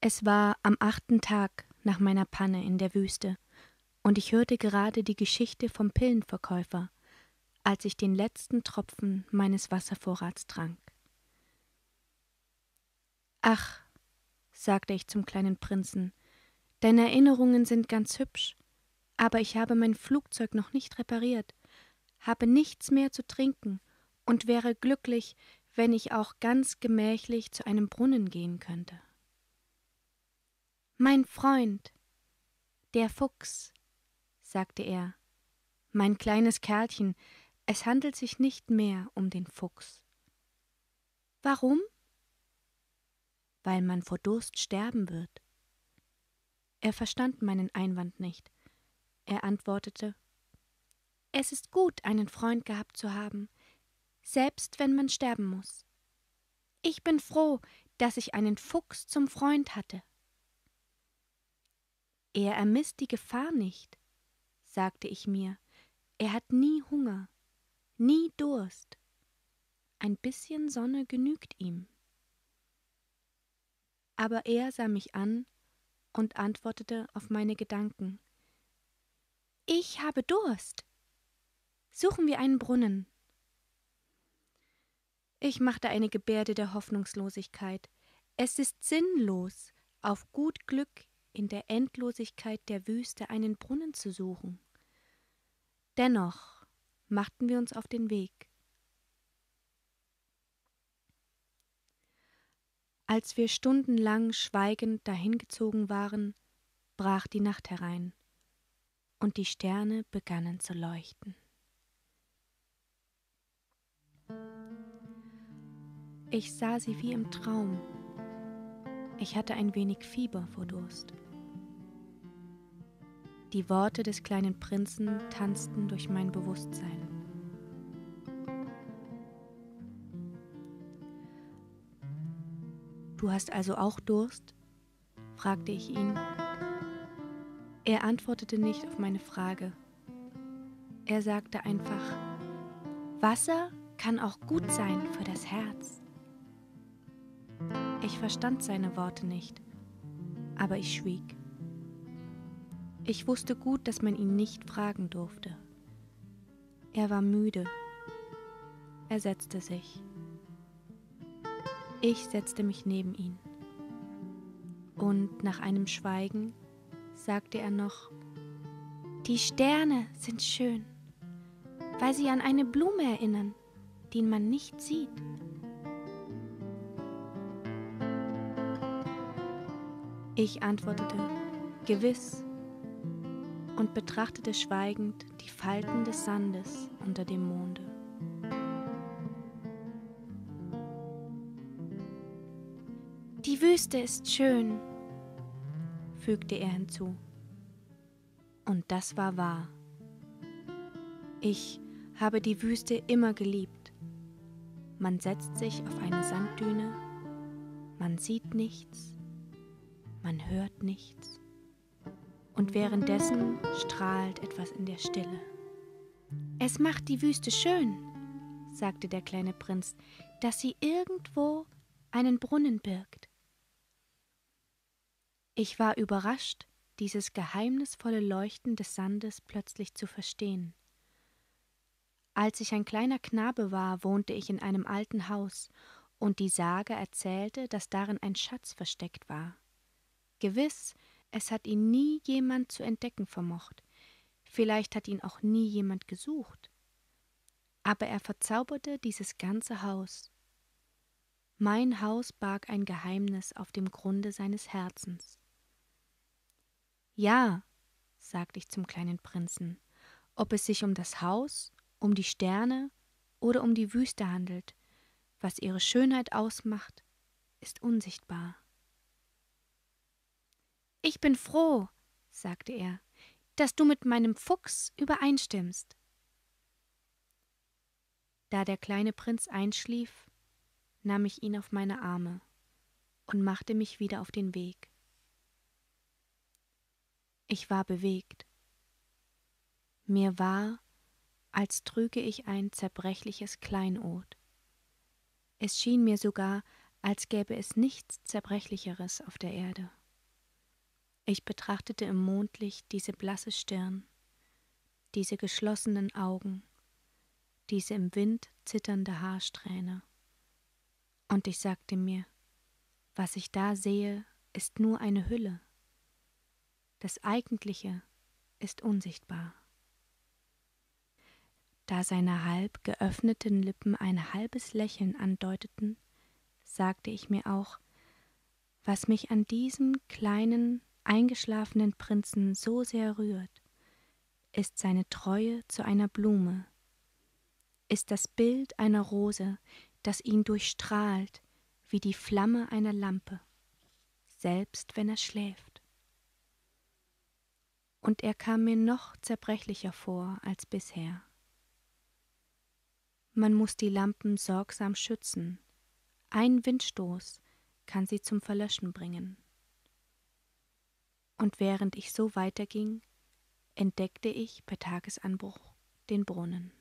Es war am 8. Tag nach meiner Panne in der Wüste, und ich hörte gerade die Geschichte vom Pillenverkäufer, als ich den letzten Tropfen meines Wasservorrats trank. »Ach«, sagte ich zum kleinen Prinzen, »deine Erinnerungen sind ganz hübsch, aber ich habe mein Flugzeug noch nicht repariert, habe nichts mehr zu trinken und wäre glücklich, wenn ich auch ganz gemächlich zu einem Brunnen gehen könnte.« »Mein Freund, der Fuchs«, sagte er, »mein kleines Kerlchen, es handelt sich nicht mehr um den Fuchs.« »Warum?« »Weil man vor Durst sterben wird.« Er verstand meinen Einwand nicht. Er antwortete, »Es ist gut, einen Freund gehabt zu haben, selbst wenn man sterben muss. Ich bin froh, dass ich einen Fuchs zum Freund hatte.« »Er ermisst die Gefahr nicht«, sagte ich mir, »er hat nie Hunger, nie Durst. Ein bisschen Sonne genügt ihm.« Aber er sah mich an und antwortete auf meine Gedanken. »Ich habe Durst. Suchen wir einen Brunnen.« Ich machte eine Gebärde der Hoffnungslosigkeit. Es ist sinnlos, auf gut Glück in der Endlosigkeit der Wüste einen Brunnen zu suchen. Dennoch machten wir uns auf den Weg. Als wir stundenlang schweigend dahingezogen waren, brach die Nacht herein, und die Sterne begannen zu leuchten. Ich sah sie wie im Traum. Ich hatte ein wenig Fieber vor Durst. Die Worte des kleinen Prinzen tanzten durch mein Bewusstsein. »Du hast also auch Durst?« fragte ich ihn. Er antwortete nicht auf meine Frage. Er sagte einfach, »Wasser kann auch gut sein für das Herz.« Ich verstand seine Worte nicht, aber ich schwieg. Ich wusste gut, dass man ihn nicht fragen durfte. Er war müde. Er setzte sich. Ich setzte mich neben ihn. Und nach einem Schweigen sagte er noch, »Die Sterne sind schön, weil sie an eine Blume erinnern, die man nicht sieht.« Ich antwortete, »Gewiss«, und betrachtete schweigend die Falten des Sandes unter dem Monde. »Die Wüste ist schön«, fügte er hinzu. Und das war wahr. Ich habe die Wüste immer geliebt. Man setzt sich auf eine Sanddüne, man sieht nichts, man hört nichts. Und währenddessen strahlt etwas in der Stille. »Es macht die Wüste schön«, sagte der kleine Prinz, »dass sie irgendwo einen Brunnen birgt.« Ich war überrascht, dieses geheimnisvolle Leuchten des Sandes plötzlich zu verstehen. Als ich ein kleiner Knabe war, wohnte ich in einem alten Haus, und die Sage erzählte, dass darin ein Schatz versteckt war. Gewiss, es hat ihn nie jemand zu entdecken vermocht. Vielleicht hat ihn auch nie jemand gesucht. Aber er verzauberte dieses ganze Haus. Mein Haus barg ein Geheimnis auf dem Grunde seines Herzens. »Ja«, sagte ich zum kleinen Prinzen, »ob es sich um das Haus, um die Sterne oder um die Wüste handelt, was ihre Schönheit ausmacht, ist unsichtbar.« »Ich bin froh«, sagte er, »dass du mit meinem Fuchs übereinstimmst.« Da der kleine Prinz einschlief, nahm ich ihn auf meine Arme und machte mich wieder auf den Weg. Ich war bewegt. Mir war, als trüge ich ein zerbrechliches Kleinod. Es schien mir sogar, als gäbe es nichts Zerbrechlicheres auf der Erde. Ich betrachtete im Mondlicht diese blasse Stirn, diese geschlossenen Augen, diese im Wind zitternde Haarsträhne. Und ich sagte mir, was ich da sehe, ist nur eine Hülle. Das Eigentliche ist unsichtbar. Da seine halb geöffneten Lippen ein halbes Lächeln andeuteten, sagte ich mir auch, was mich an diesem kleinen, eingeschlafenen Prinzen so sehr rührt, ist seine Treue zu einer Blume, ist das Bild einer Rose, das ihn durchstrahlt wie die Flamme einer Lampe, selbst wenn er schläft. Und er kam mir noch zerbrechlicher vor als bisher. Man muss die Lampen sorgsam schützen. Ein Windstoß kann sie zum Verlöschen bringen. Und während ich so weiterging, entdeckte ich bei Tagesanbruch den Brunnen.